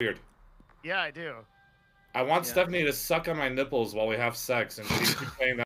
Weird. Yeah, I do. I want Stephanie to suck on my nipples while we have sex, and she's playing that.